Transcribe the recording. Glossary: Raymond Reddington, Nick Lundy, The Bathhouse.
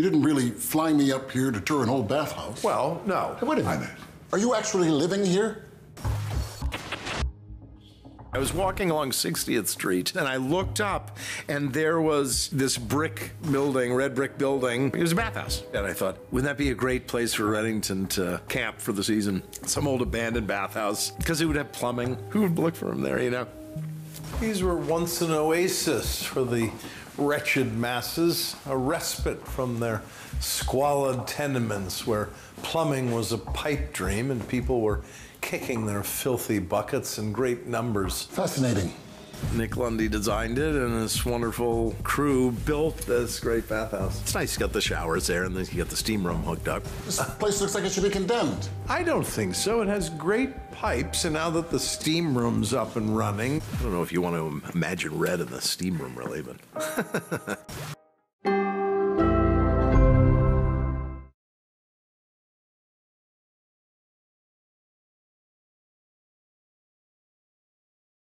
You didn't really fly me up here to tour an old bathhouse. Well, no. Hey, wait a minute. Are you actually living here? I was walking along 60th Street, and I looked up, and there was this brick building, red brick building. It was a bathhouse. And I thought, wouldn't that be a great place for Reddington to camp for the season? Some old abandoned bathhouse, because it would have plumbing. Who would look for him there, you know? These were once an oasis for the wretched masses, a respite from their squalid tenements where plumbing was a pipe dream and people were kicking their filthy buckets in great numbers. Fascinating. Nick Lundy designed it, and this wonderful crew built this great bathhouse. It's nice. You got the showers there, and then you got the steam room hooked up. This place looks like it should be condemned. I don't think so. It has great pipes, and now that the steam room's up and running... I don't know if you want to imagine Red in the steam room, really, but...